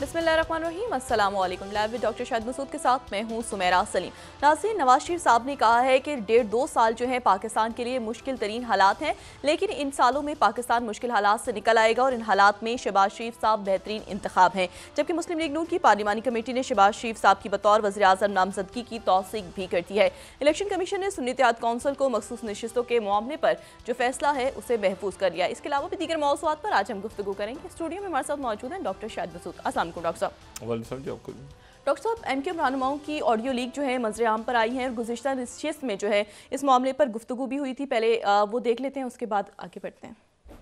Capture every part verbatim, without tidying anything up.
बिस्मिल्लाहिर्रहमानिर्रहीम, अस्सलामुअलैकुम। लाइव में डॉक्टर शाहिद मसूद के साथ मैं हूँ सुमेरा सलीम। नाज़रीन, नवाज शरीफ साहब ने कहा है कि डेढ़ दो साल जो है पाकिस्तान के लिए मुश्किल तरीन हालात हैं, लेकिन इन सालों में पाकिस्तान मुश्किल हालात से निकल आएगा और इन हालात में शहबाज शरीफ साहब बेहतरीन इंतखाब हैं। जबकि मुस्लिम लीग नून की पार्लिमानी कमेटी ने शहबाज शरीफ साहब की बतौर वज़ीर आज़म नामजदगी की तौसीक भी कर दी है। इलेक्शन कमीशन ने सुन्नी इत्तेहाद कौंसिल को मखसूस नशिस्तों के मामले पर जो फैसला है उसे महफूज कर लिया। इसके अलावा भी दीगर मौज़ूआत पर आज हम गुफ्तगू करेंगे। स्टूडियो में हमारे साथ मौजूद हैं डॉक्टर शाहिद मसूद। अस्सलाम वालेकुम डॉक्टर साहब। डॉक्टर साहब, एमक्यूएम रहनुमाओं की ऑडियो लीक जो है मंजर आम पर आई है और गुज़िश्ता नशिस्त में जो है इस मामले पर गुफ्तगू भी हुई थी। पहले वो देख लेते हैं, उसके बाद आगे बढ़ते हैं।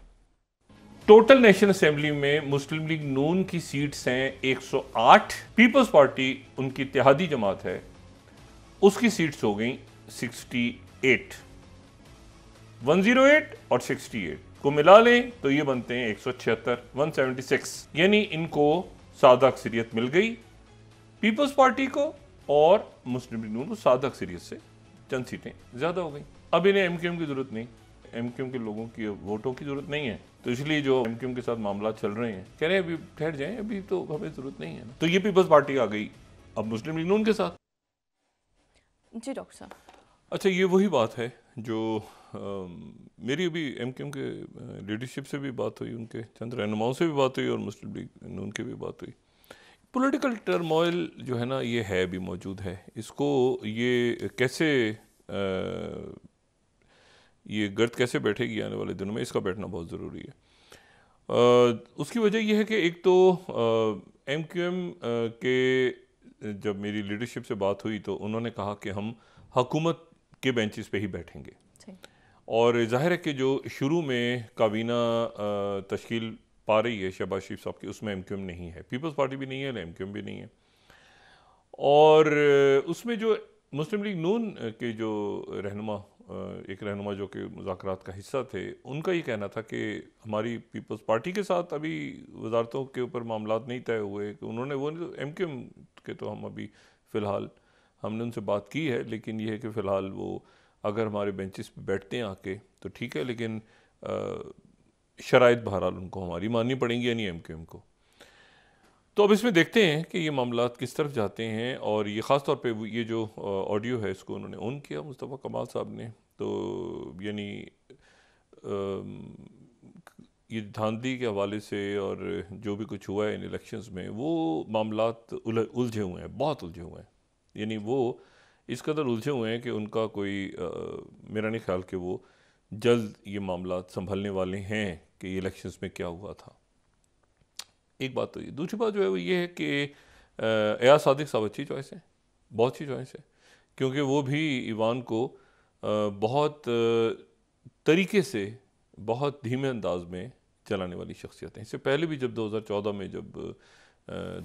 टोटल नेशनल असेंबली में मुस्लिम लीग नून की सीट्स हैं एक सौ आठ, पीपल्स पार्टी उनकी इत्तेहादी जमात है उसकी सीट्स हो गई अड़सठ, एक सौ आठ और अड़सठ को मिला लें तो ये बनते हैं एक सौ छिहत्तर, एक सौ छिहत्तर, यानी इनको सादा अक्सरियत मिल गई पीपल्स पार्टी को और मुस्लिम लीग नून को सादा अक्सरियत से चंद सीटें ज़्यादा हो गई। अब इन्हें एमक्यूएम की ज़रूरत नहीं, एमक्यूएम के लोगों की वोटों की ज़रूरत नहीं है, तो इसलिए जो एमक्यूएम के साथ मामला चल रहे हैं कह रहे हैं अभी ठहर जाएं, अभी तो हमें ज़रूरत नहीं है ना। तो ये पीपल्स पार्टी आ गई अब मुस्लिम लीग नून के साथ। जी डॉक्टर साहब, अच्छा ये वही बात है जो आ, मेरी अभी एमक्यूएम के लीडरशिप से भी बात हुई, उनके चंद रहनुमाओं से भी बात हुई और मुस्लिम लीग नून की भी बात हुई। पॉलिटिकल टर्मोइल जो है ना ये है भी मौजूद है, इसको ये कैसे आ, ये गर्द कैसे बैठेगी आने वाले दिनों में, इसका बैठना बहुत ज़रूरी है। आ, उसकी वजह यह है कि एक तो एमक्यूएम के जब मेरी लीडरशिप से बात हुई तो उन्होंने कहा कि हम हुकूमत के बेंचेस पे ही बैठेंगे और जाहिर है कि जो शुरू में काबीना तश्कील पा रही है शहबाज शरीफ साहब की उसमें एमक्यूएम नहीं है, पीपल्स पार्टी भी नहीं है, एमक्यूएम भी नहीं है और उसमें जो मुस्लिम लीग नून के जो रहनुमा एक रहनुमा जो कि मुज़ाकरात का हिस्सा थे उनका ये कहना था कि हमारी पीपल्स पार्टी के साथ अभी वजारतों के ऊपर मामला नहीं तय हुए। उन्होंने वो एमक्यूएम के तो हम अभी फ़िलहाल हमने उनसे बात की है, लेकिन यह है कि फ़िलहाल वो अगर हमारे बेंचेस पे बैठते हैं आके तो ठीक है, लेकिन शराइत बहरहाल उनको हमारी माननी पड़ेंगी यानी एमक्यूएम को। तो अब इसमें देखते हैं कि ये मामला किस तरफ जाते हैं और ये ख़ास तौर पे ये जो ऑडियो है इसको उन्होंने ऑन किया मुस्तफ़ा कमाल साहब ने, तो यानी ये धांधली के हवाले से और जो भी कुछ हुआ है इन इलेक्शंस में वो मामला उलझे हुए हैं, बहुत उलझे हुए हैं, यानी वो इस कदर उलझे हुए हैं कि उनका कोई आ, मेरा नहीं ख्याल कि वो जल्द ये मामला संभलने वाले हैं कि इलेक्शंस में क्या हुआ था। एक बात तो ये, दूसरी बात जो है वो ये है कि एयाज सादिक साहब अच्छी चॉइस है, बहुत अच्छी चॉइस है, क्योंकि वो भी ईवान को आ, बहुत तरीके से बहुत धीमे अंदाज में चलाने वाली शख्सियत है। इससे पहले भी जब दो हज़ार चौदह में जब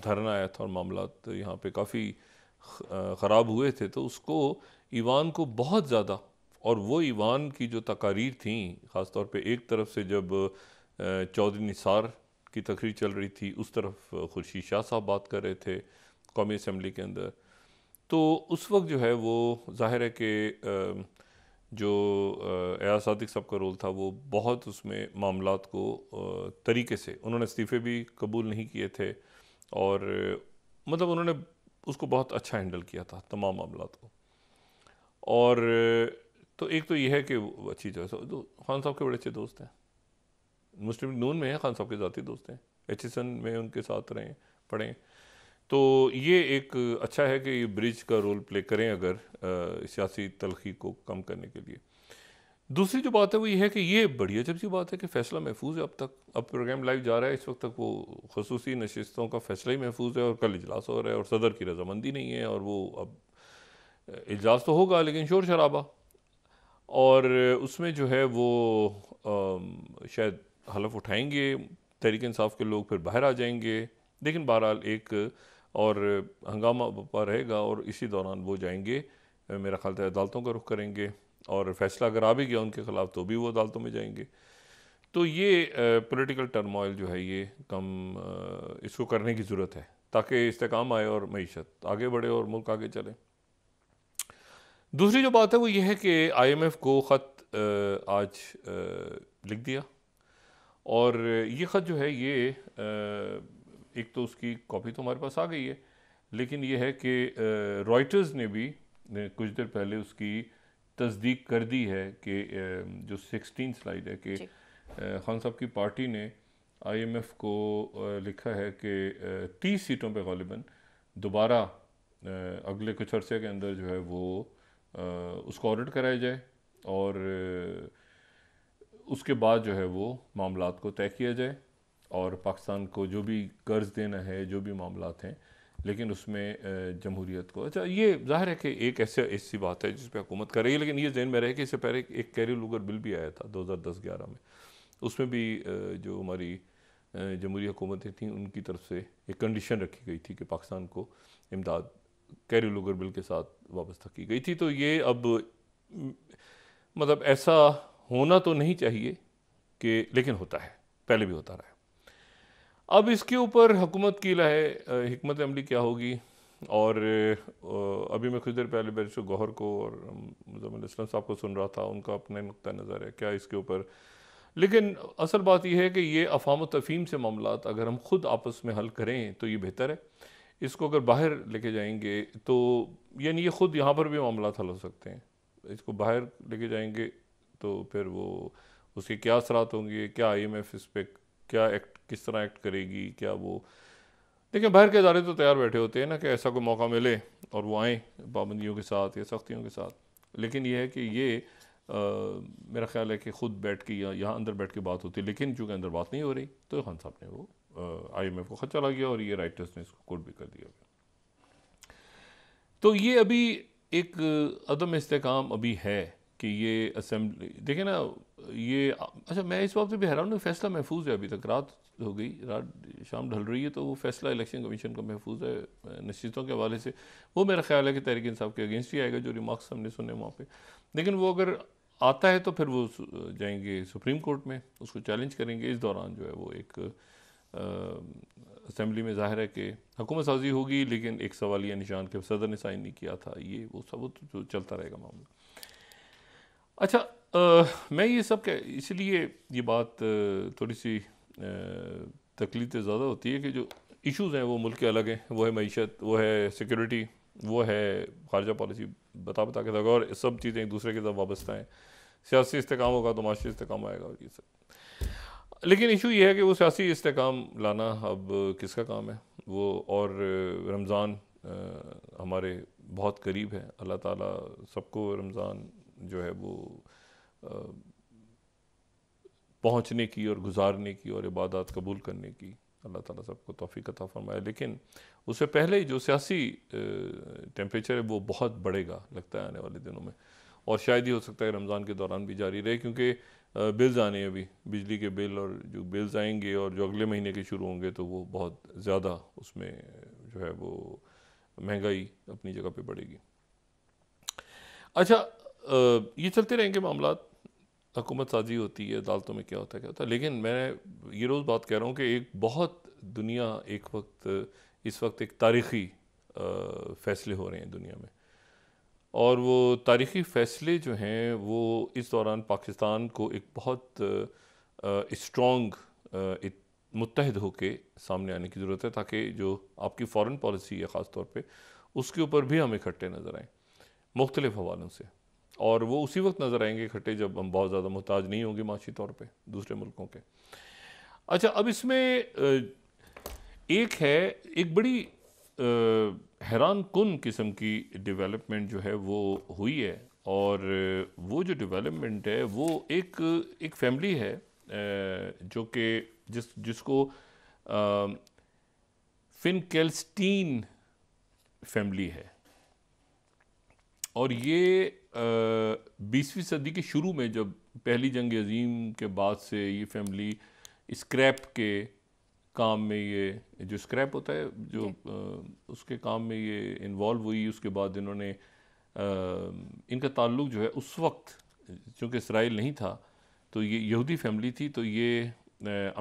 धरना आया था और मामला तो यहाँ पर काफ़ी ख़राब हुए थे तो उसको ईवान को बहुत ज़्यादा, और वो ईवान की जो तकारीर थी ख़ास तौर पे एक तरफ से जब चौधरी निसार की तकरीर चल रही थी उस तरफ खुर्शीद शाह साहब बात कर रहे थे कौमी असम्बली के अंदर, तो उस वक्त जो है वो जाहिर है कि जो एयाज सादिक साहब का रोल था वो बहुत उसमें मामलात को तरीके से, उन्होंने इस्तीफ़े भी कबूल नहीं किए थे और मतलब उन्होंने उसको बहुत अच्छा हैंडल किया था तमाम मामलों को। और तो एक तो यह है कि अच्छी चॉइस, खान साहब के बड़े अच्छे दोस्त हैं, मुस्लिम नून में हैं, खान साहब के ज़ाती दोस्त हैं, एच एस एन में उनके साथ रहें पढ़ें, तो ये एक अच्छा है कि ये ब्रिज का रोल प्ले करें अगर सियासी तलखी को कम करने के लिए। दूसरी जो बात है वो ये है कि ये बड़ी अजब सी बात है कि फ़ैसला महफूज है अब तक, अब प्रोग्राम लाइव जा रहा है, इस वक्त तक वो खसूसी नशिस्तों का फ़ैसला ही महफूज है और कल इजलास हो रहा है और सदर की रजामंदी नहीं है और वो अब इजलास तो होगा लेकिन शोर शराबा, और उसमें जो है वो आ, शायद हलफ उठाएंगे तहरीक इंसाफ के लोग, फिर बाहर आ जाएंगे, लेकिन बहरहाल एक और हंगामा बपा रहेगा और इसी दौरान वो जाएंगे मेरा ख्याल है अदालतों का रुख करेंगे और फैसला अगर आ भी गया उनके ख़िलाफ़ तो भी वो अदालतों में जाएंगे। तो ये पॉलिटिकल टर्मोइल जो है ये कम आ, इसको करने की ज़रूरत है ताकि इस्तेकाम आए और मईशत आगे बढ़े और मुल्क आगे चले। दूसरी जो बात है वो ये है कि आईएमएफ को ख़त आज आ, लिख दिया और ये ख़त जो है ये आ, एक तो उसकी कॉपी तो हमारे पास आ गई है, लेकिन यह है कि रॉयटर्स ने भी कुछ देर पहले उसकी तस्दीक कर दी है कि जो सोलह स्लाइड है कि खान साहब की पार्टी ने आईएमएफ को लिखा है कि तीस सीटों पे गालिबन दोबारा अगले कुछ अर्से के अंदर जो है वो उसको ऑडिट कराया जाए और उसके बाद जो है वो मामलात को तय किया जाए और पाकिस्तान को जो भी कर्ज देना है, जो भी मामलात हैं, लेकिन उसमें जमहूरियत को। अच्छा, ये जाहिर है कि एक ऐसी ऐसी बात है जिस पर हुकूमत कर रही है, लेकिन ये जहन में रहे कि इससे पहले एक कैरी लूगर बिल भी आया था दो हज़ार दस ग्यारह में, उसमें भी जो हमारी जमहूरी हुकूमतें थीं उनकी तरफ से एक कंडीशन रखी गई थी कि पाकिस्तान को इमदाद कैरी लूगर बिल के साथ वाबस्ता की गई थी। तो ये अब मतलब ऐसा होना तो नहीं चाहिए कि, लेकिन होता है, पहले भी होता रहा है। अब इसके ऊपर हुकूमत की लाए हिकमत अमली क्या होगी। और अभी मैं कुछ देर पहले बैरिस्टर गौहर को और मुजम्मिल इस्लाम साहब को सुन रहा था, उनका अपने नुक्ता नज़र है क्या इसके ऊपर, लेकिन असल बात यह है कि ये अफाम तफीम से मामलात अगर हम खुद आपस में हल करें तो ये बेहतर है। इसको अगर बाहर लेके जाएंगे तो यानी ये खुद यहाँ पर भी मामलात हल हो सकते हैं, इसको बाहर लेके जाएंगे तो फिर वो उसके क्या असरात होंगे, क्या आईएमएफ इस पर क्या एक्ट, किस तरह एक्ट करेगी, क्या वो। लेकिन बाहर के अदारे तो तैयार बैठे होते हैं ना कि ऐसा कोई मौका मिले और वो आएँ पाबंदियों के साथ या सख्तियों के साथ, लेकिन यह है कि ये आ, मेरा ख्याल है कि ख़ुद बैठ के या यहाँ अंदर बैठ के बात होती है, लेकिन चूँकि अंदर बात नहीं हो रही तो खान साहब ने वो आईएमएफ को खर्चा लग गया और ये राइटर्स ने इसको कोट भी कर दिया। तो ये अभी एक अदम इस्तेकाम अभी है कि ये असेंबली देखे ना ये। अच्छा, मैं इस बात से भी हैरान हूँ, फैसला महफूज है, अभी तक रात हो गई, रात शाम ढल रही है, तो वो फैसला इलेक्शन कमीशन का महफूज है नशीतों के हवाले से। वो मेरा ख्याल है कि तहरीक इंसाफ के अगेंस्ट ही आएगा, जो रिमार्क्स हमने सुने वहाँ पे, लेकिन वो अगर आता है तो फिर वो जाएंगे सुप्रीम कोर्ट में, उसको चैलेंज करेंगे। इस दौरान जो है वो एक असेंबली में जाहिर है कि हुकूमत साजी होगी, लेकिन एक सवाल यह निशान के सदर ने साइन नहीं किया था, ये वो सब वो तो चलता रहेगा मामला। अच्छा, आ, मैं ये सब क्या, इसलिए ये बात थोड़ी सी तकलीफ ज़्यादा होती है कि जो इश्यूज़ हैं वो मुल्क के अलग हैं, वो है मईशत, वो है सिक्योरिटी, वो है खारजा पॉलिसी, बता बता के लगा, और सब चीज़ें एक दूसरे के साथ वाबस्ता हैं। सियासी इस्तेकाम होगा तो माशी इस्तेकाम आएगा और ये सब, लेकिन इशू ये है कि वो सियासी इस्तेकाम लाना अब किसका काम है वो। और रमज़ान हमारे बहुत करीब है, अल्लाह ताला सबको रमज़ान जो है वो पहुँचने की और गुजारने की और इबादत कबूल करने की अल्लाह ताला सबको तौफीक अता फरमाए। लेकिन उससे पहले ही जो सियासी टेम्परेचर है वो बहुत बढ़ेगा लगता है आने वाले दिनों में, और शायद ही हो सकता है रमज़ान के दौरान भी जारी रहे, क्योंकि बिल्स आने हैं अभी, बिजली के बिल, और जो बिल्स आएंगे और जो अगले महीने के शुरू होंगे तो वो बहुत ज़्यादा उसमें जो है वो महंगाई अपनी जगह पे बढ़ेगी। अच्छा, ये चलते रहेंगे मामला, हुकूमत साजी होती है, अदालतों में क्या होता है क्या होता है, लेकिन मैं ये रोज़ बात कह रहा हूँ कि एक बहुत दुनिया एक वक्त इस वक्त एक तारीख़ी फ़ैसले हो रहे हैं दुनिया में, और वो तारीख़ी फ़ैसले जो हैं वो इस दौरान पाकिस्तान को एक बहुत स्ट्रॉन्ग मुत्तहद होकर सामने आने की ज़रूरत है, ताकि जो आपकी फ़ॉरेन पॉलिसी है ख़ास तौर पे उसके ऊपर भी हम इकट्ठे नज़र आएँ मुख्तलिफ़ हवालों से, और वो उसी वक्त नज़र आएंगे इकट्ठे जब हम बहुत ज़्यादा मुहताज नहीं होंगे माशी तौर पे दूसरे मुल्कों के। अच्छा, अब इसमें एक है एक बड़ी हैरान कुन किस्म की डेवलपमेंट जो है वो हुई है, और वो जो डेवलपमेंट है वो एक एक फैमिली है जो कि जिस जिसको फिनकेल्स्टीन फैमिली है, और ये बीसवीं सदी के शुरू में जब पहली जंग अजीम के बाद से ये फैमिली स्क्रैप के काम में, ये जो स्क्रैप होता है जो आ, उसके काम में ये इन्वॉल्व हुई। उसके बाद इन्होंने आ, इनका ताल्लुक जो है उस वक्त चूँकि इसराइल नहीं था तो ये यहूदी फैमिली थी, तो ये आ,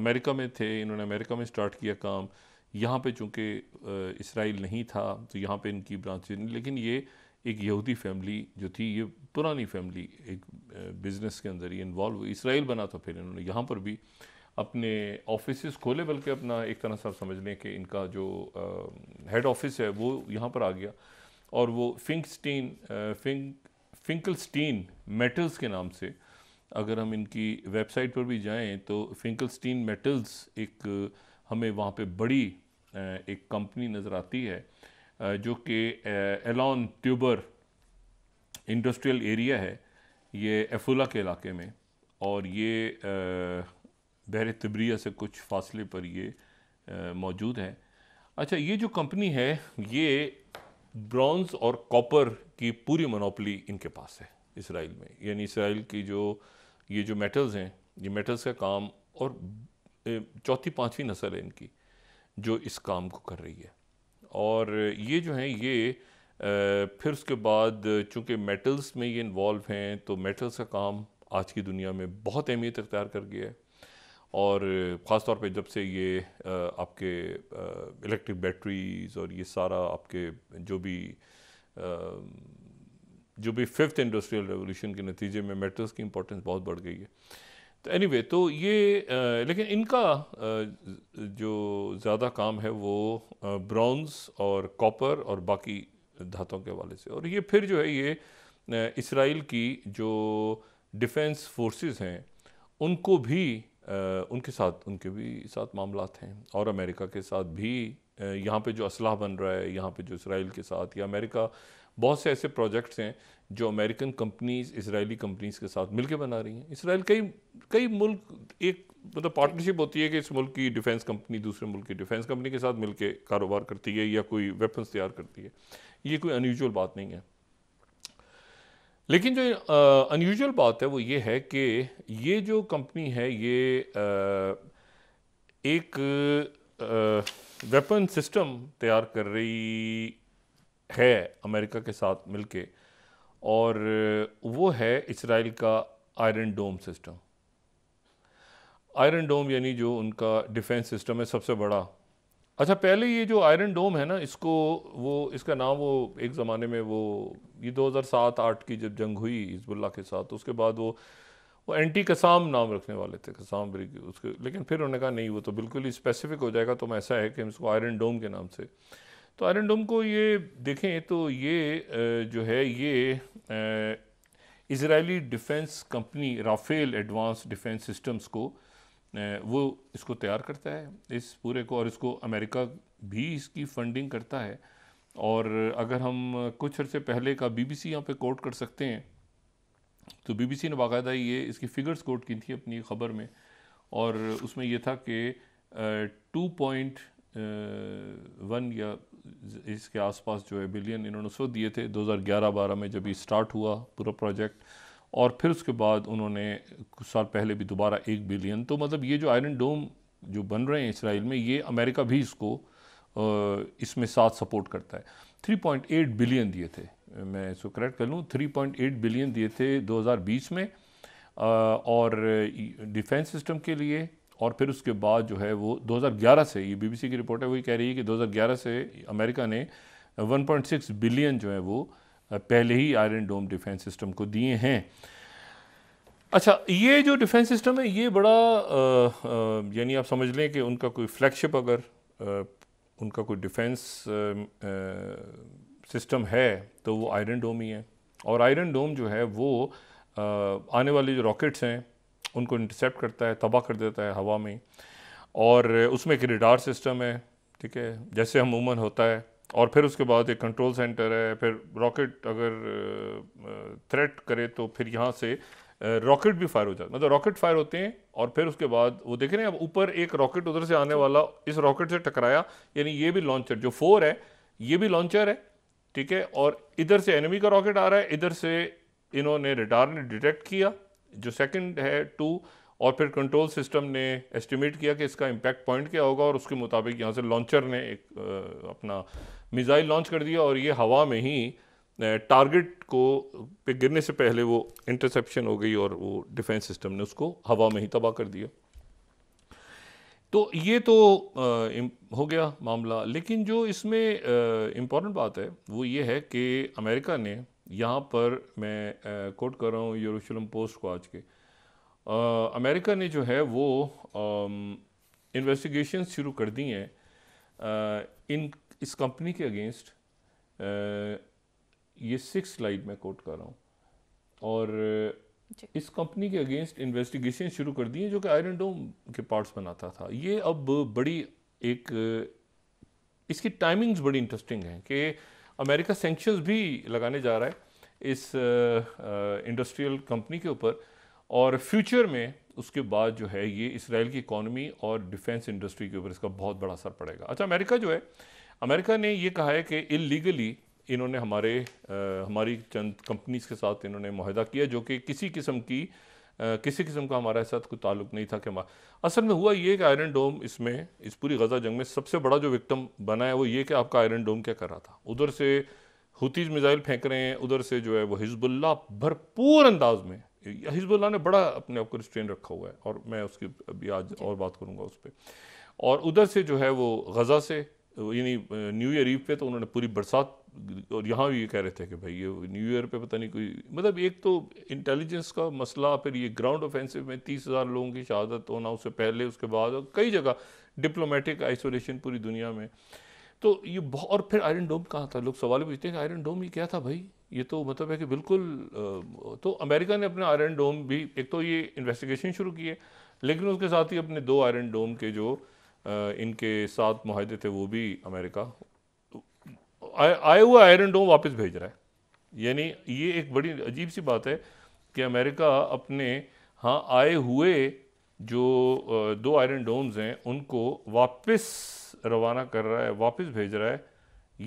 अमेरिका में थे, इन्होंने अमेरिका में स्टार्ट किया काम। यहाँ पे चूँकि इसराइल नहीं था तो यहाँ पे इनकी ब्रांचेज, लेकिन ये एक यहूदी फैमिली जो थी ये पुरानी फैमिली एक बिज़नेस के अंदर ही इन्वॉल्व हुई। इसराइल बना तो फिर इन्होंने यहाँ पर भी अपने ऑफिसेस खोले, बल्कि अपना एक तरह से आप समझ लें कि इनका जो हेड ऑफिस है वो यहाँ पर आ गया और वो फिंकस्टीन फिंक फिंकलस्टीन मेटल्स के नाम से, अगर हम इनकी वेबसाइट पर भी जाएं तो फिंकलस्टीन मेटल्स एक हमें वहाँ पे बड़ी एक कंपनी नज़र आती है जो कि एलॉन ट्यूबर इंडस्ट्रियल एरिया है ये एफुला के इलाके में, और ये बहर तिब्रिया से कुछ फासले पर ये मौजूद है। अच्छा, ये जो कंपनी है ये ब्रॉन्ज़ और कॉपर की पूरी मोनोपली इनके पास है इसराइल में, यानी इसराइल की जो ये जो मेटल्स हैं ये मेटल्स का काम, और चौथी पांचवी नस्ल है इनकी जो इस काम को कर रही है। और ये जो हैं ये फिर उसके बाद चूँकि मेटल्स में ये इन्वॉल्व हैं तो मेटल्स का काम आज की दुनिया में बहुत अहमियत इख्तियार कर गया है, और ख़ास तौर पे जब से ये आपके इलेक्ट्रिक बैटरीज़ और ये सारा आपके जो भी जो भी फिफ्थ इंडस्ट्रियल रेवोल्यूशन के नतीजे में मेटल्स की इंपॉर्टेंस बहुत बढ़ गई है। तो एनीवे तो ये लेकिन इनका जो ज़्यादा काम है वो ब्रॉन्ज़ और कॉपर और बाकी धातुओं के हवाले से, और ये फिर जो है ये इसराइल की जो डिफेंस फोर्सेस हैं उनको भी उनके साथ उनके भी साथ मामलात हैं, और अमेरिका के साथ भी यहाँ पे जो असलाह बन रहा है यहाँ पे जो इसराइल के साथ, या अमेरिका बहुत से ऐसे प्रोजेक्ट्स हैं जो अमेरिकन कंपनीज़ इसराइली कंपनीज़ के साथ मिलके बना रही हैं। इसराइल कई कई मुल्क एक मतलब पार्टनरशिप होती है कि इस मुल्क की डिफेंस कंपनी दूसरे मुल्क की डिफेंस कंपनी के साथ मिलके कारोबार करती है या कोई वेपन्स तैयार करती है, ये कोई अनयूजुअल बात नहीं है। लेकिन जो अनयूजुअल बात है वो ये है कि ये जो कंपनी है ये आ, एक वेपन सिस्टम तैयार कर रही है अमेरिका के साथ मिलके, और वो है इसराइल का iron dome system. Iron dome यानी जो उनका डिफेंस सिस्टम है सबसे बड़ा। अच्छा, पहले ये जो आयरन डोम है ना इसको वो इसका नाम वो एक ज़माने में वो ये दो हज़ार सात आठ की जब जंग हुई हिजबुल्ला के साथ तो उसके बाद वो वो एंटी कसाम नाम रखने वाले थे, कसाम ब्रिग उसके, लेकिन फिर उन्होंने कहा नहीं वो तो बिल्कुल ही स्पेसिफिक हो जाएगा तो हम ऐसा है कि हम इसको आयरन डोम के नाम से। तो आयरन डोम को ये देखें तो ये जो है ये Israeli defence company Rafael advance defence systems को वो इसको तैयार करता है इस पूरे को, और इसको अमेरिका भी इसकी फंडिंग करता है। और अगर हम कुछ अर्से पहले का बीबीसी यहाँ पे कोट कर सकते हैं तो बीबीसी ने बाकायदा ये इसकी फ़िगर्स कोट की थी अपनी ख़बर में, और उसमें ये था कि टू पॉइंट वन या इसके आसपास जो है बिलियन इन्होंने उसको दिए थे दो हज़ार ग्यारह बारह में जब ये स्टार्ट हुआ पूरा प्रोजेक्ट, और फिर उसके बाद उन्होंने कुछ साल पहले भी दोबारा एक बिलियन। तो मतलब ये जो आयरन डोम जो बन रहे हैं इसराइल में ये अमेरिका भी इसको इसमें साथ सपोर्ट करता है। तीन पॉइंट आठ बिलियन दिए थे, मैं इसको करेक्ट कर लूँ, तीन पॉइंट आठ बिलियन दिए थे दो हज़ार बीस में और डिफेंस सिस्टम के लिए, और फिर उसके बाद जो है वो दो हज़ार ग्यारह से ये बीबीसी की रिपोर्ट है वही कह रही है कि दो हज़ार ग्यारह से अमेरिका ने एक पॉइंट छह बिलियन जो है वो पहले ही आयरन डोम डिफेंस सिस्टम को दिए हैं। अच्छा, ये जो डिफेंस सिस्टम है ये बड़ा यानी आप समझ लें कि उनका कोई फ्लैगशिप अगर आ, उनका कोई डिफेंस सिस्टम है तो वो आयरन डोम ही है, और आयरन डोम जो है वो आ, आने वाले जो रॉकेट्स हैं उनको इंटरसेप्ट करता है, तबाह कर देता है हवा में, और उसमें एक रेडार सिस्टम है, ठीक है, जैसे अमूमन होता है, और फिर उसके बाद एक कंट्रोल सेंटर है, फिर रॉकेट अगर थ्रेट करे तो फिर यहाँ से रॉकेट भी फायर हो जाता है, मतलब रॉकेट फायर होते हैं और फिर उसके बाद वो देख रहे हैं अब ऊपर एक रॉकेट उधर से आने वाला इस रॉकेट से टकराया, यानी ये भी लॉन्चर जो फोर है ये भी लॉन्चर है, ठीक है, और इधर से एनिमी का रॉकेट आ रहा है, इधर से इन्होंने रडार ने डिटेक्ट किया जो सेकेंड है टू, और फिर कंट्रोल सिस्टम ने एस्टिमेट किया कि इसका इम्पैक्ट पॉइंट क्या होगा, और उसके मुताबिक यहाँ से लॉन्चर ने एक आ, अपना मिसाइल लॉन्च कर दिया, और ये हवा में ही टारगेट को पे गिरने से पहले वो इंटरसेप्शन हो गई और वो डिफेंस सिस्टम ने उसको हवा में ही तबाह कर दिया। तो ये तो आ, हो गया मामला। लेकिन जो इसमें इम्पॉर्टेंट बात है वो ये है कि अमेरिका ने यहाँ पर मैं कोट कर रहा हूँ यरूशलेम पोस्ट को आज के अमेरिका ने जो है वो इन्वेस्टिगेशन शुरू कर दी हैं इन इस कंपनी के अगेंस्ट। ये सिक्स स्लाइड में कोट कर रहा हूँ। और इस कंपनी के अगेंस्ट इन्वेस्टिगेशन शुरू कर दी है जो कि आयरन डोम के पार्ट्स बनाता था। ये अब बड़ी एक इसकी टाइमिंग्स बड़ी इंटरेस्टिंग हैं कि अमेरिका सेंक्शंस भी लगाने जा रहा है इस इंडस्ट्रियल कंपनी के ऊपर, और फ्यूचर में उसके बाद जो है ये इसराइल की इकॉनमी और डिफेंस इंडस्ट्री के ऊपर इसका बहुत बड़ा असर पड़ेगा। अच्छा, अमेरिका जो है, अमेरिका ने ये कहा है कि इलीगली इन्होंने हमारे आ, हमारी चंद कंपनीज़ के साथ इन्होंने मुआहदा किया जो कि किसी किस्म की आ, किसी किस्म का हमारे साथ कोई ताल्लुक नहीं था। कि हमारा असल में हुआ ये कि आयरन डोम इसमें इस पूरी गजा जंग में सबसे बड़ा जो विक्टिम बना है वो ये कि आपका आयरन डोम क्या कर रहा था। उधर से हुतीज मिज़ाइल फेंक रहे हैं, उधर से जो है वो हिजबुल्ला भरपूर अंदाज में, हिजबुल्ला ने बड़ा अपने आप को रिस्ट्रेन रखा हुआ है और मैं उसकी अभी आज और बात करूँगा उस पर। और उधर से जो है वो गजा से यानी न्यू ईयर ईव पे तो उन्होंने पूरी बरसात, और यहाँ भी ये कह रहे थे कि भाई ये न्यू ईयर पे पता नहीं कोई, मतलब एक तो इंटेलिजेंस का मसला, फिर ये ग्राउंड ऑफेंसिव में तीस हज़ार लोगों की शहादत होना, उससे पहले उसके बाद, और कई जगह डिप्लोमेटिक आइसोलेशन पूरी दुनिया में। तो ये बहुत, और फिर आयरन डोम कहाँ था, लोग सवाल पूछते हैं कि आयरन डोम ये क्या था भाई, ये तो मतलब है कि बिल्कुल। तो अमेरिका ने अपना आयरन डोम भी, एक तो ये इन्वेस्टिगेशन शुरू की है, लेकिन उसके साथ ही अपने दो आयरन डोम के जो इनके साथ मुआहदे थे वो भी अमेरिका आए हुआ आयरन डोम वापस भेज रहा है। यानी ये एक बड़ी अजीब सी बात है कि अमेरिका अपने हाँ आए हुए जो दो आयरन डोम्स हैं उनको वापस रवाना कर रहा है, वापस भेज रहा है।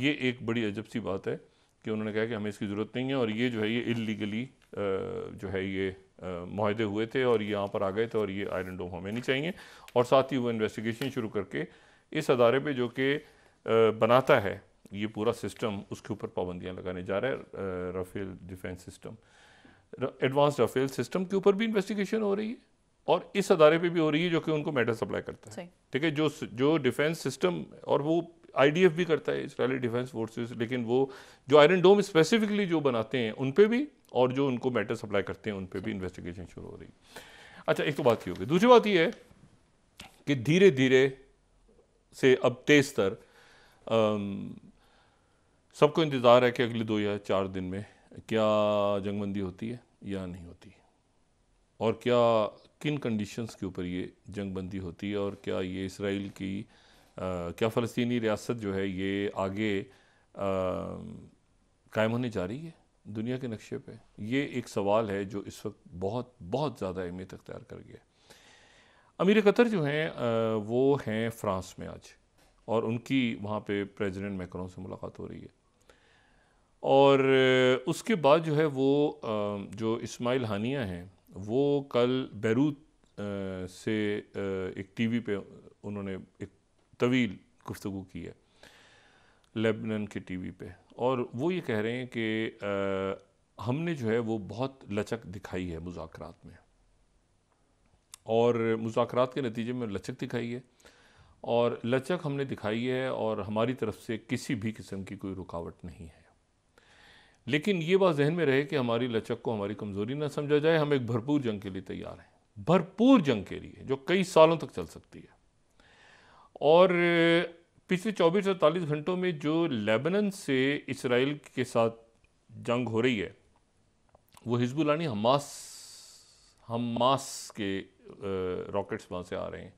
ये एक बड़ी अजब सी बात है कि उन्होंने कहा कि हमें इसकी ज़रूरत नहीं है, और ये जो है ये इलीगली जो है ये मुआहदे हुए थे और यहाँ पर आ गए थे, और ये आयरन डोम हमें नहीं चाहिए। और साथ ही वो इन्वेस्टिगेशन शुरू करके इस अदारे पे जो कि बनाता है ये पूरा सिस्टम, उसके ऊपर पाबंदियाँ लगाने जा रहा है। Rafael defence system, advance Rafael system के ऊपर भी इन्वेस्टिगेशन हो रही है, और इस अदारे पे भी हो रही है जो कि उनको मेटल सप्लाई करता है, ठीक है, जो जो डिफेंस सिस्टम, और वो आई डी एफ भी करता है, इसराइली डिफेंस फोर्सेस, लेकिन वो जो आयरन डोम स्पेसिफिकली जो बनाते हैं उन पर भी, और जो उनको मेटल सप्लाई करते हैं उन पर भी इन्वेस्टिगेशन शुरू हो रही है। अच्छा, एक तो बात ये होगी। दूसरी बात ये है कि धीरे धीरे से अब तेज तर सबको इंतज़ार है कि अगले दो या चार दिन में क्या जंगबंदी होती है या नहीं होती, और क्या किन कंडीशंस के ऊपर ये जंगबंदी होती है, और क्या ये इसराइल की आ, क्या फ़लस्तीनी रियासत जो है ये आगे आ, कायम होने जा रही है दुनिया के नक्शे पे। ये एक सवाल है जो इस वक्त बहुत बहुत ज़्यादा अहमियत अख्तियार कर गया है। अमीर कतर जो हैं वो हैं फ्रांस में आज, और उनकी वहाँ पे प्रेसिडेंट मैक्रोन से मुलाकात हो रही है, और उसके बाद जो है वो जो इस्माइल हानिया हैं वो कल बैरूत से एक टीवी पे उन्होंने एक तवील गुफ्तगू की है लेबनान के टीवी पे, और वो ये कह रहे हैं कि हमने जो है वो बहुत लचक दिखाई है मुज़ाकरात में, और मुज़ाकरात के नतीजे में लचक दिखाई है, और लचक हमने दिखाई है, और हमारी तरफ से किसी भी किस्म की कोई रुकावट नहीं है। लेकिन ये बात जहन में रहे कि हमारी लचक को हमारी कमज़ोरी ना समझा जाए। हम एक भरपूर जंग के लिए तैयार हैं, भरपूर जंग के लिए जो कई सालों तक चल सकती है। और पिछले चौबीस से अड़तालीस घंटों में जो लेबनान से इसराइल के साथ जंग हो रही है वो हिजबुल्लाह ने हमास हमास के रॉकेट्स वहाँ से आ रहे हैं।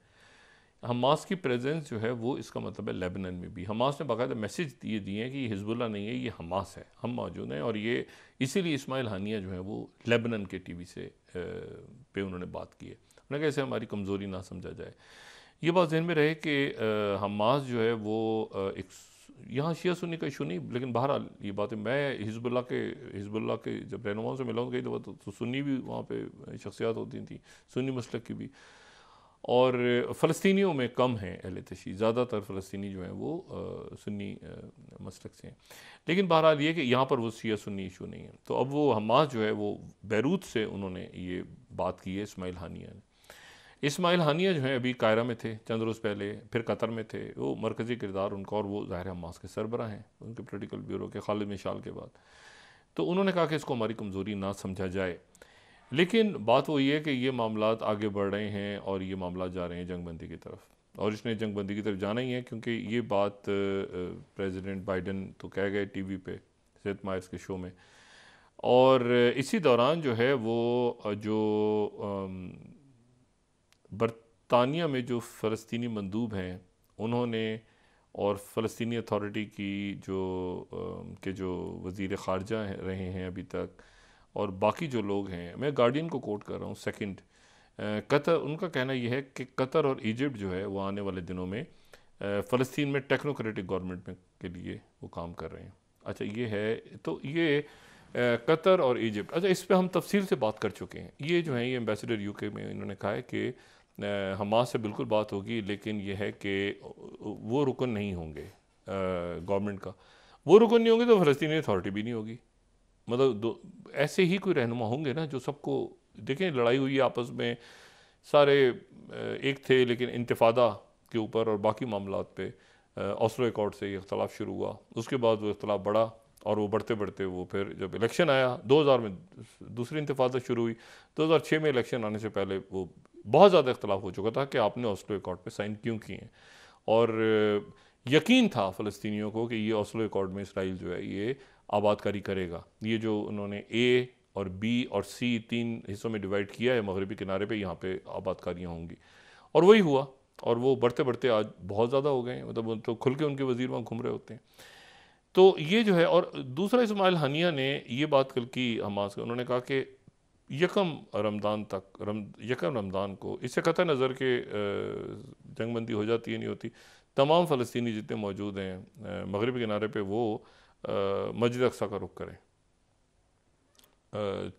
हमास की प्रेजेंस जो है वो इसका मतलब है लेबनान में भी। हमास ने बाकायदा मैसेज दिए दिए हैं कि ये हिजबुल्लाह नहीं है, ये हमास है, हम मौजूद हैं। और ये इसीलिए इस्माइल हानिया जो है वो लेबनान के टीवी से पे उन्होंने बात की है, उन्होंने कहा इसे हमारी कमज़ोरी ना समझा जाए। ये बात जहन में रहे कि हमास जो है वो एक यहाँ शिया सुन्नी का इशू नहीं, लेकिन बहरहाल ये बात है। मैं हिजबुल्लाह के हिजबुल्लाह के जब रहनुमाओं से मिला हूँ कई दफ़ा, तो, तो सुन्नी भी वहाँ पर शख्सियात होती थी, सुन्नी मसलक की भी, और फ़लस्तीनियों में कम हैं अहले तशी, ज़्यादातर फ़लस्तीनी जो हैं वो आ, सुन्नी आ, मसलक से हैं। लेकिन बहरहाल ये कि यहाँ पर वो शिया सुन्नी इशू नहीं है। तो अब वो हमास जो है वो बैरूत से उन्होंने ये बात की है इस्माइल हानिया ने। इस्माइल हानिया जो हैं अभी कायरा में थे चंद रोज़ पहले, फिर कतर में थे, वो मरकज़ी किरदार उनका, और वो ज़ाहिर हमास के सरबराह हैं उनके पोलिटिकल ब्यूरो के खालिद मिशाल के बाद। तो उन्होंने कहा कि इसको हमारी कमज़ोरी ना समझा जाए। लेकिन बात वो ये है कि ये मामलात आगे बढ़ रहे हैं और ये मामला जा रहे हैं जंग बंदी की तरफ, और इसने जंग बंदी की तरफ जाना ही है क्योंकि ये बात प्रेसिडेंट बाइडन तो कह गए टी वी पे सेथ मायर्स के शो में। और इसी दौरान जो है वो जो बरतानिया में जो फ़लस्तीनी मंदूब हैं उन्होंने और फ़लस्तीनी अथॉरिटी की जो के जो वज़ीर ख़ारजा रहे हैं अभी तक और बाकी जो लोग हैं, मैं गार्डियन को कोट कर रहा हूँ सेकंड, कतर, उनका कहना यह है कि कतर और इजिप्ट जो है वो आने वाले दिनों में फ़लस्तीन में टेक्नोक्रेटिक गवर्नमेंट में के लिए वो काम कर रहे हैं। अच्छा ये है तो ये कतर और इजिप्ट। अच्छा इस पर हम तफसील से बात कर चुके हैं। ये जो है ये एम्बेसडर यूके में इन्होंने कहा है कि हमास से बिल्कुल बात होगी, लेकिन यह है कि वो रुकन नहीं होंगे गवर्नमेंट का, वो रुकन नहीं होंगे तो फ़लस्तीनी अथॉरिटी भी नहीं होगी। मतलब ऐसे ही कोई रहनुमा होंगे ना जो सबको देखें। लड़ाई हुई आपस में, सारे एक थे, लेकिन इंतिफादा के ऊपर और बाकी मामलात पे ओस्लो एकॉर्ड से ये इख्तलाफ शुरू हुआ, उसके बाद वो इख्तलाफ बढ़ा और वो बढ़ते बढ़ते वो फिर जब इलेक्शन आया दो हज़ार में दूसरी इंतिफादा शुरू हुई, दो हज़ार छह में इलेक्शन आने से पहले वो बहुत ज़्यादा इख्तलाफ हो चुका था कि आपने ओस्लो एकॉर्ड पर साइन क्यों किए हैं। और यकीन था फ़लस्तीनियों को कि ये ओस्लो एकॉर्ड में इसराइल जो है ये आबादकारी करेगा। ये जो उन्होंने ए और बी और सी तीन हिस्सों में डिवाइड किया है मगरबी किनारे पे, यहाँ पे आबादकारियाँ होंगी, और वही हुआ और वो बढ़ते बढ़ते आज बहुत ज़्यादा हो गए। मतलब तो खुल के उनके वज़ीर वहाँ घूम रहे होते हैं। तो ये जो है, और दूसरा इस्माइल हनिया ने ये बात कल की हमास, उन्होंने कहा कि यकम रमज़ान तक रम यकम रमज़ान को, इससे कतई नज़र के जंगबंदी हो जाती है नहीं होती, तमाम फ़लस्तीनी जितने मौजूद हैं मगरबी किनारे पर वो मस्जिद अक्सा का रुख करें।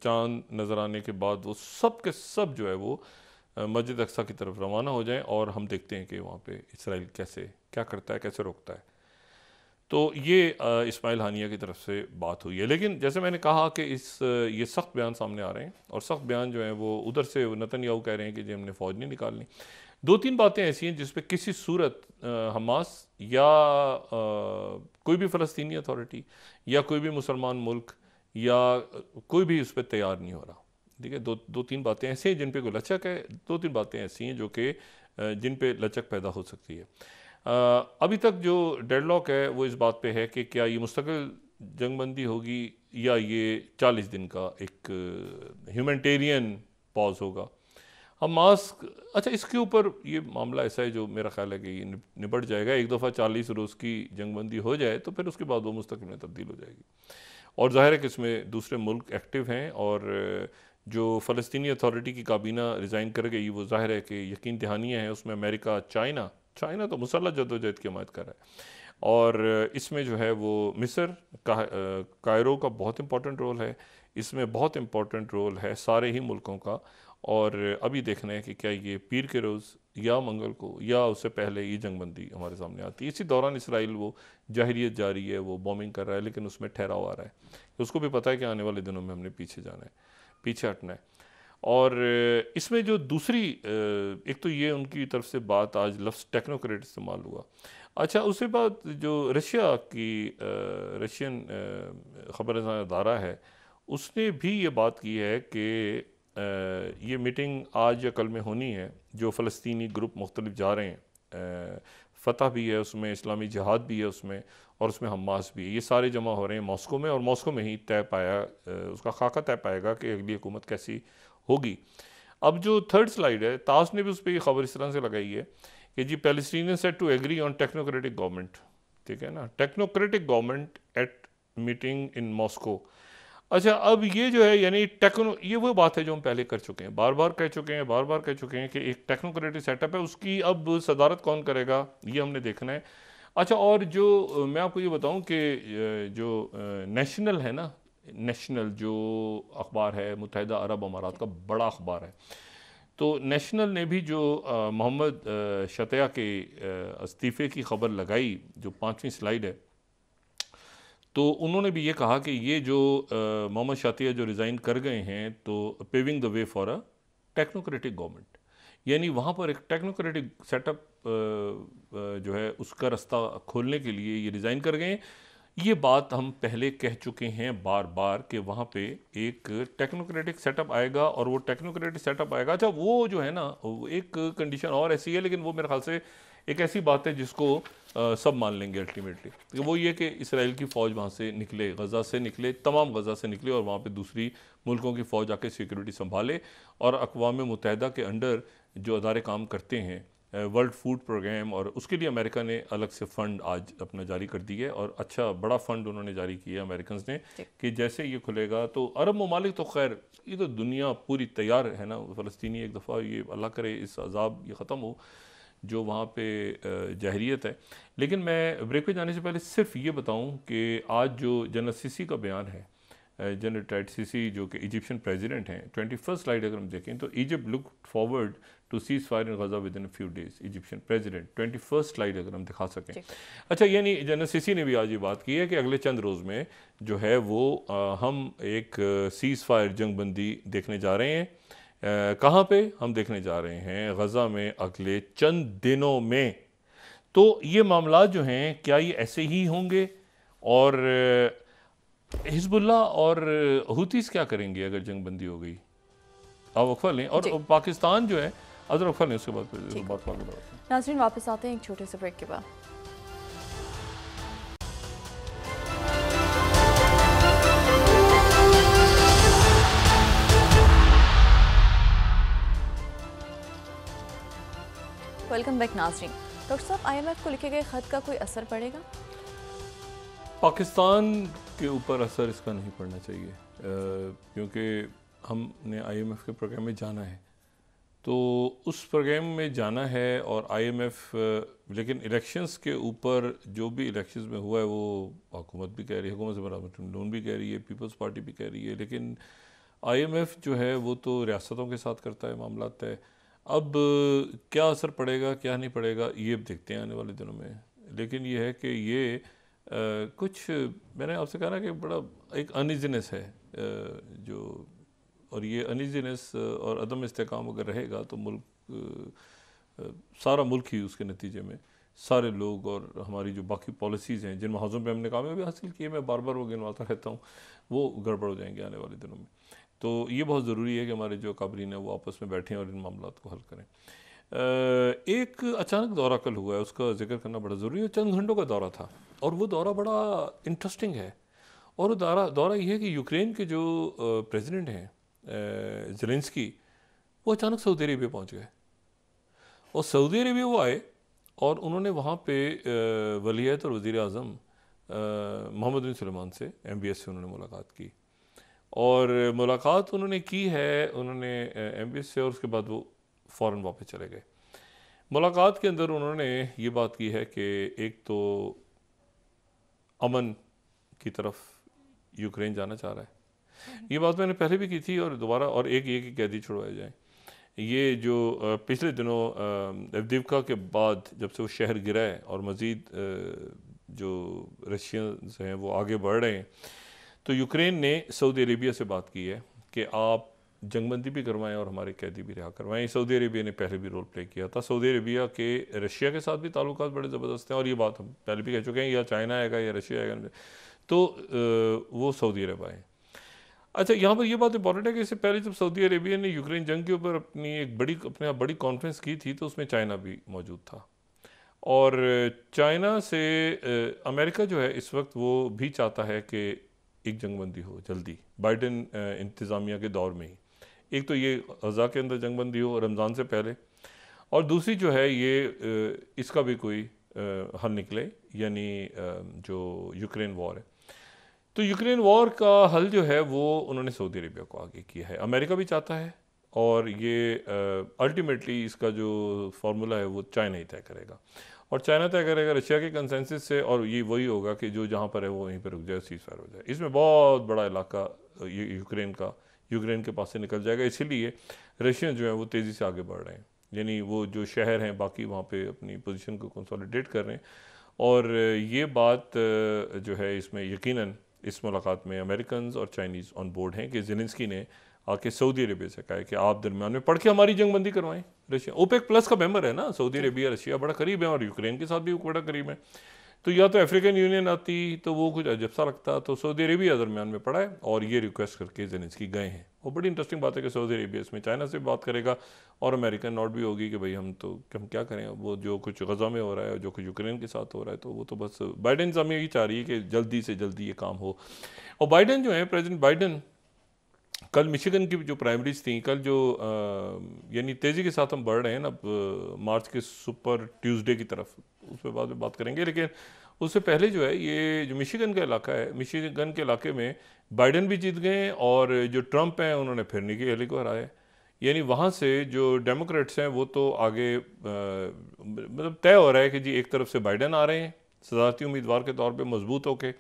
चांद नज़र आने के बाद वो सब के सब जो है वो मस्जिद अक्सा की तरफ रवाना हो जाएं और हम देखते हैं कि वहाँ पे इसराइल कैसे क्या करता है, कैसे रोकता है। तो ये इस्माइल हानिया की तरफ से बात हुई है। लेकिन जैसे मैंने कहा कि इस ये सख्त बयान सामने आ रहे हैं, और सख्त बयान जो है वो उधर से नेतन्याहू कह रहे हैं कि जी हमने फ़ौज नहीं निकालनी। दो तीन बातें ऐसी हैं जिस पे किसी सूरत हमास या आ, कोई भी फ़लस्तीनी अथॉरिटी या कोई भी मुसलमान मुल्क या कोई भी उस पर तैयार नहीं हो रहा। ठीक है, दो दो तीन बातें ऐसी हैं जिन पे कोई लचक है, दो तीन बातें ऐसी हैं जो कि जिन पे लचक पैदा हो सकती है। आ, अभी तक जो डेडलॉक है वो इस बात पे है कि क्या ये मुस्तकिल जंगबंदी होगी या ये चालीस दिन का एक ह्यूमैनिटेरियन पॉज होगा। हमास, अच्छा इसके ऊपर ये मामला ऐसा है जो मेरा ख्याल है कि ये निपट जाएगा। एक दफ़ा चालीस रोज़ की जंगबंदी हो जाए तो फिर उसके बाद वो मुस्तक़बिल में तब्दील हो जाएगी। और ज़ाहिर है कि इसमें दूसरे मुल्क एक्टिव हैं, और जो फ़लस्तीनी अथॉरिटी की काबीना रिज़ाइन कर गई वो ज़ाहिर है कि यकीन दहानियाँ हैं। उसमें अमेरिका, चाइना चाइना तो मुसल्लह जदोजहद की हमायत कर रहा है, और इसमें जो है वो मिस्र का, कायरो का बहुत इम्पोर्टेंट रोल है, इसमें बहुत इम्पोर्टेंट रोल है सारे ही मुल्कों का। और अभी देखना है कि क्या ये पीर के रोज़ या मंगल को या उससे पहले ये जंगबंदी हमारे सामने आती है। इसी दौरान इसराइल वो जाहिरियत जारी है, वो बॉम्बिंग कर रहा है, लेकिन उसमें ठहराव आ रहा है। उसको भी पता है कि आने वाले दिनों में हमने पीछे जाना है, पीछे हटना है। और इसमें जो दूसरी एक तो ये उनकी तरफ से बात, आज लफ्ज़ टेक्नोक्रेट इस्तेमाल हुआ। अच्छा उसके बाद जो रशिया की रशियन खबरसां अदारा है उसने भी ये बात की है कि आ, ये मीटिंग आज या कल में होनी है। जो फ़लस्तीनी ग्रुप मुख्तलिफ जा रहे हैं, फ़तह भी है उसमें, इस्लामी जिहाद भी है उसमें, और उसमें हमास भी है, ये सारे जमा हो रहे हैं मॉस्को में। और मॉस्को में ही तय पाया, उसका खाका तय पाएगा कि अगली हुकूमत कैसी होगी। अब जो थर्ड स्लाइड है, तास ने भी उस पर यह खबर इस तरह से लगाई है कि जी Palestinian set to agree on technocratic government. ठीक है ना, technocratic government at meeting in Moscow. अच्छा अब ये जो है यानी टेक्नो, ये वो बात है जो हम पहले कर चुके हैं, बार बार कह चुके हैं, बार बार कह चुके हैं कि एक टेक्नोक्रेटिक सेटअप है, उसकी अब सदारत कौन करेगा ये हमने देखना है। अच्छा और जो मैं आपको ये बताऊं कि जो नेशनल है ना, नेशनल जो अखबार है मुत्तहिदा अरब अमारात का बड़ा अखबार है, तो नेशनल ने भी जो मोहम्मद शतया के इस्तीफ़े की खबर लगाई जो पाँचवीं स्लाइड है, तो उन्होंने भी ये कहा कि ये जो मोहम्मद शातिया जो रिज़ाइन कर गए हैं तो paving the way for a technocratic government, यानी वहाँ पर एक टेक्नोक्रेटिक सेटअप जो है उसका रास्ता खोलने के लिए ये रिज़ाइन कर गए हैं। ये बात हम पहले कह चुके हैं बार बार कि वहाँ पे एक टेक्नोक्रेटिक सेटअप आएगा और वो टेक्नोक्रेटिक सेटअप आएगा। अच्छा वो जो है ना एक कंडीशन और ऐसी है, लेकिन वो मेरे ख्याल से एक ऐसी बात है जिसको आ, सब मान लेंगे अल्टीमेटली, तो वो ये कि इसराइल की फ़ौज वहाँ से निकले, गज़ा से निकले, तमाम गज़ा से निकले और वहाँ पे दूसरी मुल्कों की फ़ौज आके सिक्योरिटी संभाले और अक़वाम मुत्तहदा के अंडर जो अदारे काम करते हैं वर्ल्ड फूड प्रोग्राम, और उसके लिए अमेरिका ने अलग से फ़ंड आज अपना जारी कर दिया है और अच्छा बड़ा फ़ंड उन्होंने जारी किया अमेरिकन ने कि जैसे ये खुलेगा तो अरब ममालिक तो खैर ये तो दुनिया पूरी तैयार है ना, फ़लस्तीनी एक दफ़ा ये अल्लाह करे इस अजाब ये ख़त्म हो जो वहाँ पे जहरीत है। लेकिन मैं ब्रेक पे जाने से पहले सिर्फ ये बताऊँ कि आज जो जनरल सीसी का बयान है, जनरल टाइट सीसी जो कि इजिप्शियन प्रेसिडेंट हैं, ट्वेंटी फर्स्ट स्लाइड अगर हम देखें तो Egypt look forward to cease fire in Gaza within few days, Egyptian president twenty first slide अगर हम दिखा सकें। अच्छा यानी जनरल सीसी ने भी आज ये बात की है कि अगले चंद रोज़ में जो है वो आ, हम एक सीज़ फायर जंग बंदी देखने जा रहे हैं। कहाँ पे हम देखने जा रहे हैं? गज़ा में अगले चंद दिनों में। तो ये मामला जो हैं क्या ये ऐसे ही होंगे और हिजबुल्लाह और हुतीस क्या करेंगे अगर जंग बंदी हो गई? आप वक्फा लें और पाकिस्तान जो है अदर वक्फा लें, उसके बाद नाज़रीन वापस आते हैं एक छोटे से ब्रेक के बाद। वेलकम बैक नाज़रीन। डॉक्टर साहब आईएमएफ को लिखे गए ख़त का कोई असर पड़ेगा? पाकिस्तान के ऊपर असर इसका नहीं पड़ना चाहिए क्योंकि हमने आईएमएफ के प्रोग्राम में जाना है, तो उस प्रोग्राम में जाना है और आईएमएफ, लेकिन इलेक्शंस के ऊपर जो भी इलेक्शंस में हुआ है वो हुकूमत भी कह रही है, हुकूमत से बराबर नून भी कह रही है, पीपल्स पार्टी भी कह रही है, लेकिन आईएमएफ जो है वो तो रियासतों के साथ करता है मामला तय। अब क्या असर पड़ेगा क्या नहीं पड़ेगा ये देखते हैं आने वाले दिनों में, लेकिन ये है कि ये आ, कुछ मैंने आपसे कहा ना कि बड़ा एक अनइजीनेस है आ, जो, और ये अनइजीनेस और अदम इस्तेकाम अगर रहेगा तो मुल्क आ, सारा मुल्क ही उसके नतीजे में सारे लोग और हमारी जो बाकी पॉलिसीज़ हैं जिन महाजों पे हमने कामयाबी हासिल की है, मैं बार बार वो गिनवाता रहता हूँ, वो गड़बड़ हो जाएंगे आने वाले दिनों में। तो ये बहुत ज़रूरी है कि हमारे जो काबरीन है वो आपस में बैठें और इन मामलों को हल करें। एक अचानक दौरा कल हुआ है, उसका जिक्र करना बड़ा ज़रूरी है। चंद घंटों का दौरा था और वो दौरा बड़ा इंटरेस्टिंग है, और दौरा दौरा ये है कि यूक्रेन के जो प्रेसिडेंट हैं ज़ेलेंस्की वो अचानक सऊदी अरेबिया पहुँच गए और सऊदी अरेबिया वो आए और उन्होंने वहाँ पर वलीयत और वज़ीर आज़म मोहम्मद बिन सलमान से एम बी एस से उन्होंने मुलाकात की, और मुलाकात उन्होंने की है उन्होंने एम बी एस से, और उसके बाद वो फ़ौरन वापस चले गए। मुलाकात के अंदर उन्होंने ये बात की है कि एक तो अमन की तरफ यूक्रेन जाना चाह रहा है, ये बात मैंने पहले भी की थी और दोबारा, और एक ये कि कैदी छुड़वाए जाएँ। ये जो पिछले दिनों अवदिवका के बाद जब से वो शहर गिरा है और मज़ीद जो रशियंस हैं वो आगे बढ़ रहे हैं, तो यूक्रेन ने सऊदी अरेबिया से बात की है कि आप जंगबंदी भी करवाएं और हमारे कैदी भी रिहा करवाएं। सऊदी अरेबिया ने पहले भी रोल प्ले किया था, सऊदी अरेबिया के रशिया के साथ भी ताल्लुक बड़े ज़बरदस्त हैं और ये बात हम पहले भी कह चुके हैं, या चाइना आएगा या रशिया आएगा, तो वो सऊदी अरब आए। अच्छा यहाँ पर ये बात इंपॉर्टेंट है कि इससे पहले जब सऊदी अरेबिया ने यूक्रेन जंग के ऊपर अपनी एक बड़ी अपने बड़ी कॉन्फ्रेंस की थी तो उसमें चाइना भी मौजूद था, और चाइना से अमेरिका जो है इस वक्त वो भी चाहता है कि एक जंगबंदी हो जल्दी बाइडन इंतज़ामिया के दौर में ही, एक तो ये गज़ा के अंदर जंगबंदी हो रमज़ान से पहले, और दूसरी जो है ये इसका भी कोई हल निकले, यानी जो यूक्रेन वॉर है। तो यूक्रेन वॉर का हल जो है वो उन्होंने सऊदी अरेबिया को आगे किया है, अमेरिका भी चाहता है और ये अल्टीमेटली इसका जो फार्मूला है वो चाइना ही तय करेगा, और चाइना तय करेगा रशिया के कंसेंसस से, और ये वही होगा कि जो जहाँ पर है वो वहीं पर रुक जाए, सीज फायर हो जाए। इसमें बहुत बड़ा इलाका यूक्रेन का यूक्रेन के पास से निकल जाएगा, इसीलिए रशियन जो हैं वो तेज़ी से आगे बढ़ रहे हैं, यानी वो जो शहर हैं बाकी वहाँ पे अपनी पोजीशन को कंसोलिडेट कर रहे हैं, और ये बात जो है इसमें यकीनन इस मुलाकात में अमेरिकन और चाइनीज़ ऑन बोर्ड हैं कि ज़ेलेंस्की ने आके सऊदी अरेबिया से कहा है कि आप दरमियान में पढ़ के हमारी जंगबंदी करवाएं। रशिया ओपेक प्लस का मेंबर है ना, सऊदी अरेबिया रशिया बड़ा करीब है और यूक्रेन के साथ भी बड़ा करीब है, तो या तो अफ्रीकन यूनियन आती तो वो कुछ अजब सा लगता। तो सऊदी अरेबिया दरमियान में पड़ा है और ये रिक्वेस्ट करके जेलेंस्की गए हैं। और बड़ी इंटरेस्टिंग बात है कि सऊदी अरेबिया इसमें चाइना से बात करेगा और अमेरिकन नॉट भी होगी कि भाई हम तो हम क्या करें, वो जो कुछ गजा में हो रहा है, जो कुछ यूक्रेन के साथ हो रहा है, तो वो तो बस बाइडन साहब यही चाह रही है कि जल्दी से जल्दी ये काम हो। और बाइडन जो है, प्रेजिडेंट बाइडन, कल मिशिगन की जो प्राइमरीज थी, कल जो यानी तेज़ी के साथ हम बढ़ रहे हैं ना मार्च के सुपर ट्यूसडे की तरफ, उस पर बाद में बात करेंगे, लेकिन उससे पहले जो है ये जो मिशिगन का इलाका है, मिशिगन के इलाके में बाइडन भी जीत गए और जो ट्रंप हैं उन्होंने फिर निकी हेली को हराया। यानी वहाँ से जो डेमोक्रेट्स हैं वो तो आगे, मतलब तय हो रहा है कि जी एक तरफ से बाइडन आ रहे हैं सदारती उम्मीदवार के तौर पर मजबूत होके,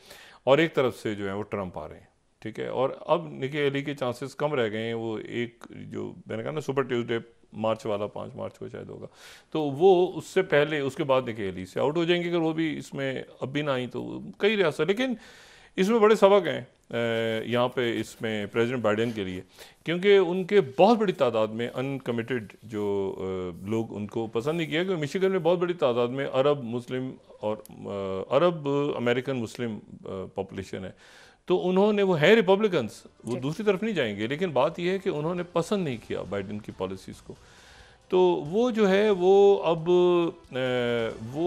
और एक तरफ से जो है वो ट्रंप आ रहे हैं, ठीक है। और अब निकी हेली के चांसेस कम रह गए हैं, वो एक जो मैंने कहा ना सुपर ट्यूसडे मार्च वाला पाँच मार्च को शायद होगा, तो वो उससे पहले उसके बाद निकी हेली से आउट हो जाएंगे अगर वो भी इसमें अब भी ना आई तो। कई रियासत, लेकिन इसमें बड़े सबक हैं यहाँ पे इसमें प्रेसिडेंट बाइडेन के लिए, क्योंकि उनके बहुत बड़ी तादाद में अनकमिटेड जो लोग उनको पसंद नहीं किया, क्योंकि मिशिगन में बहुत बड़ी तादाद में अरब मुस्लिम और अरब अमेरिकन मुस्लिम पॉपुलेशन है, तो उन्होंने, वो है रिपब्लिकन्स, वो दूसरी तरफ नहीं जाएंगे, लेकिन बात यह है कि उन्होंने पसंद नहीं किया बाइडेन की पॉलिसीज़ को। तो वो जो है वो अब वो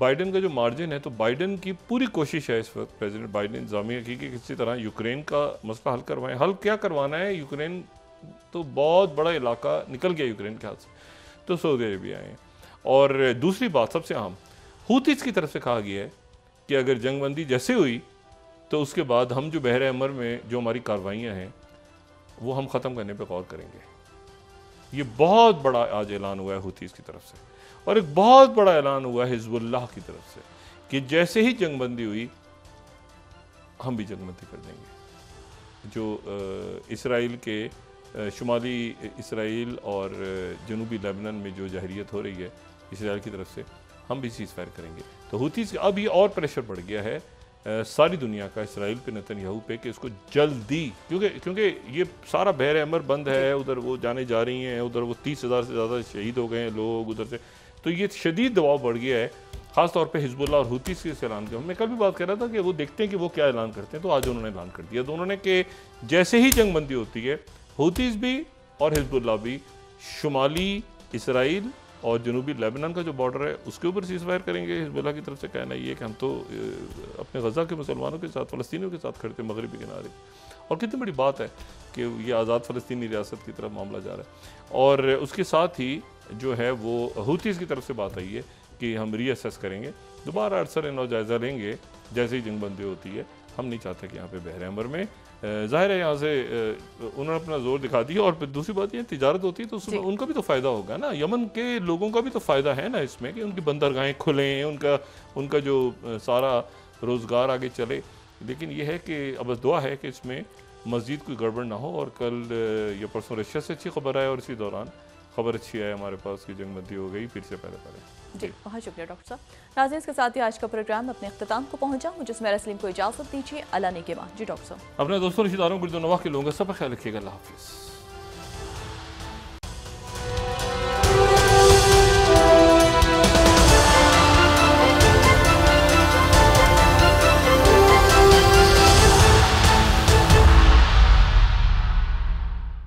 बाइडेन का जो मार्जिन है, तो बाइडेन की पूरी कोशिश है इस वक्त प्रेसिडेंट बाइडेन जामिया की कि किसी तरह यूक्रेन का मसला हल करवाएं। हल क्या करवाना है, यूक्रेन तो बहुत बड़ा इलाका निकल गया यूक्रेन के हाथ से, तो सऊदी अरेबिया आए। और दूसरी बात सबसे अहम, हूतीस की तरफ से कहा गया है कि अगर जंगबंदी जैसे हुई तो उसके बाद हम जो बहरे अमर में जो हमारी कार्रवाइयाँ हैं वो हम ख़त्म करने पर गौर करेंगे। ये बहुत बड़ा आज ऐलान हुआ है हूतीस की तरफ से, और एक बहुत बड़ा ऐलान हुआ है हिजबुल्लाह की तरफ से कि जैसे ही जंगबंदी हुई हम भी जंगबंदी कर देंगे। जो इसराइल के शुमाली इसराइल और जनूबी लेबनान में जो जहरीत हो रही है इसराइल की तरफ से, हम भी सीज़ फायर करेंगे। तो हूतीस अब ये और प्रेशर बढ़ गया है सारी दुनिया का इसराइल पे, नेतन्याहू पे, कि इसको जल्दी, क्योंकि क्योंकि ये सारा बहर अमर बंद है, उधर वो जाने जा रही हैं, उधर वो तीस हज़ार से ज़्यादा शहीद हो गए हैं लोग उधर से, तो ये शदीद दबाव बढ़ गया है ख़ासतौर पे हिजबुल्लाह और हूतीस के ऐलान के। मैं कल भी बात कर रहा था कि वो देखते हैं कि वो क्या ऐलान करते हैं, तो आज उन्होंने ऐलान कर दिया दोनों ने कि जैसे ही जंगबंदी होती है हूतीस भी और हिजबुल्लाह भी शुमाली इसराइल और जनूबी लेबनान का जो बॉर्डर है उसके ऊपर सीज़ फायर करेंगे। हिजबुल्लाह की तरफ से कहना ये है कि हम तो अपने गजा के मुसलमानों के साथ, फ़लस्तीनियों के साथ खड़े थे मगरबी किनारे। और कितनी बड़ी बात है कि ये आज़ाद फ़लस्तीनी रियासत की तरफ मामला जा रहा है। और उसके साथ ही जो है वो हूतीस की तरफ से बात आई है कि हम रीअसेस करेंगे, दोबारा अरसर नौ जायज़ा लेंगे जैसे ही जंगबंदी होती है। हम नहीं चाहते कि यहाँ पे बहरे अमर में, जाहिर है यहाँ से उन्होंने अपना जोर दिखा दिया। और फिर दूसरी बात ये तिजारत होती है तो उसमें उनका भी तो फ़ायदा होगा ना, यमन के लोगों का भी तो फ़ायदा है ना इसमें कि उनकी बंदरगाहें खुलें, उनका उनका जो सारा रोज़गार आगे चले। लेकिन यह है कि अब बस दुआ है कि इसमें मज़ीद कोई गड़बड़ ना हो। और कल यह परसों रशिया से अच्छी खबर आए और इसी दौरान खबर अच्छी है हमारे पास कि जंगबंदी हो गई फिर से पहले पहले। जी बहुत शुक्रिया डॉक्टर साहब। नाज़रीन इसके साथ ही आज का प्रोग्राम अपने अख्ताम को पहुंचा। मुझे इसमें रसलीम को इजाज़त दीजिए अला ने के बाद। जी डॉक्टर साहब, अपने दोस्तों रिश्तेदारों गुर्दोनवा के लोगों का सब ख्याल रखिएगा। अल्लाह हाफिज़।